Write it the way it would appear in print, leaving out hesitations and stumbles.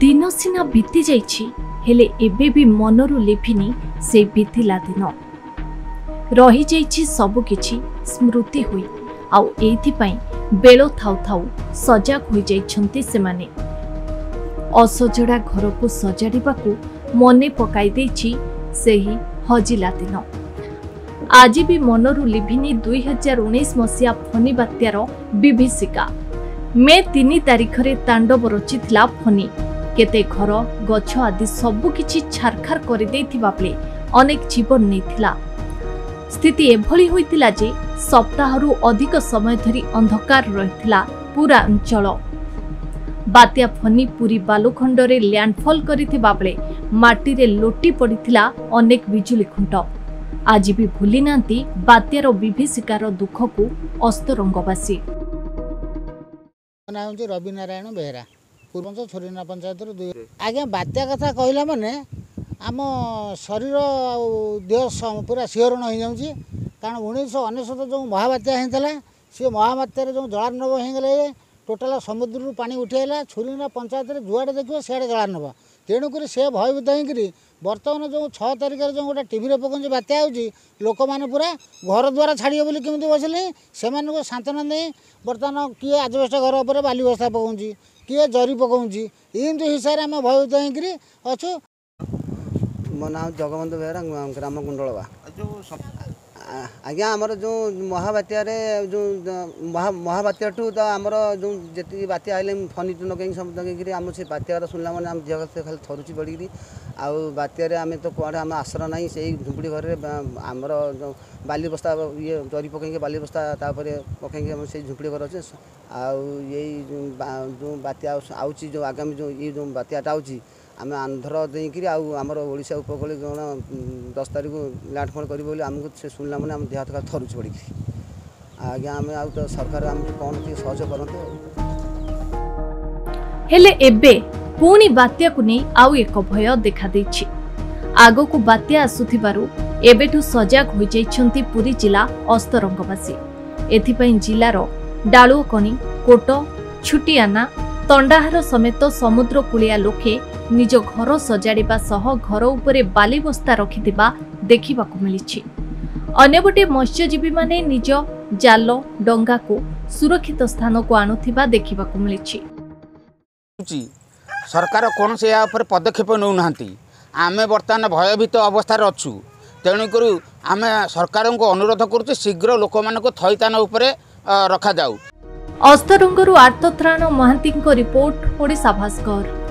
दिन सीना बीती जाइछि हेले एबे भी मनरु लिभिनी से बीतिला दिन रही जाइछि सब किछि स्मृति हुई आउ एथि पई बेलो थाउ थाउ सजाग हो जाइछन्ति सेमाने असजड़ा घर को सजाड़ाकू मने पकाई देछि सेही हजिला दिन आज भी मनरु लिभिनी 2019 मसीहा फनी बात्यार विभीषिका मे 3 तारीख रे तांडव रचितला फनी केते घर गछ आदि सब किछि छारखार करि देथिबा बले अनेक जीवन नेथिला स्थिति एभली होइतिला जे सप्ताहरु अधिक समय धरि अंधकार रहितिला पूरा अंचल बात्या फनी पूरी बालुखंड रे लैंडफॉल करिथिबा बले माटी रे लोटी पड़ितिला अनेक बिजुली खुंट आज भी भूली नांती बात्यार विभीषिकार दुख को अस्तरंगवासी नाम जे रवि नारायण बेहरा पूर्वज छोरीना पंचायत आज्ञा बात्या कथा कहला माने आम शरीर आउ देह पूरा शिहरण हो जाऊँगी कारण 1999 जो महाबात्या होता सी महाबात्यार जो जलार्णव होगले टोटाल समुद्र पानी उठेला छोरीना पंचायत जुआड़े देखिए सियाड़े जलार्णव तेणुक से भयभीत होकर बर्तमान जो 6 तारिख जो गोटे टीवी पकाउँ बात्या होगी लोक मैंने पूरा घर द्वारा छाड़े बोली कमी बसिले से मैं सांत्वना नहीं बर्तमान किए आजबेस्ट घर पर बाली बस्ता पकाउँ किए जरी पकाउँ एमती हिसाब से आम भयभीत होकर अच्छु। मो नाम जगवंत बेहरा ग्राम गुंडलवा आज्ञा आमर जो महाबात्या जो महाबात्या ठूँ तो आमर जो जी बात्या आइले फनी टू नगे सब नगे आम से बात्या शुणला मैंने आम झील से खाली थरुची पड़ी आउ बात्या आम तो कौन आम आश्रय ना से झुंपुड़ी घर में आमर जो बाली बस्ता ये जरी पकई बाली बस्ता तापर पकई से झुंपुड़ी घर अच्छे आउ यही जो बात्या आउची जो आगामी जो ये जो बात्याटा आउची आम आंध्र देकर आमर ओडिशा उपकूल कौन 10 तारीख लैंडफॉल कर आमको से शुणला मैंने आम देह हाथ खाली थरुच पड़ी आज्ञा आम आउ तो सरकार आम कौन सहज करते पुणी बात्या को नहीं आउ एक भय देखा देछि आगो को बात्या आसुथिबारु एबेठु सजाग हो जाइछन्ति पुरी जिला अस्तरंगवासी एथिपई जिलार डालुकणी कोट छुटियाना तंडाहार समेत समुद्र कूलिया लोके निज घर सजाड़िबा सह घर उपरे बाली बस्ता रखिदिबा देखिबाकु मिलिछि। अन्य गोटे मत्स्यजीवी माने निज जाल डंगा को सुरक्षित स्थान को आनुथिबा देखिबाकु मिलिछि। सरकार कौन से या पदक्षेप नौ ना आमे बर्तमान भयभीत अवस्था अच्छु तेणुक आम सरकार को अनुरोध करुचे शीघ्र लोक मान थैथान रखा जाऊ। अस्तरंगरू आर्तत्राण महांती रिपोर्ट ओडिशा भास्कर।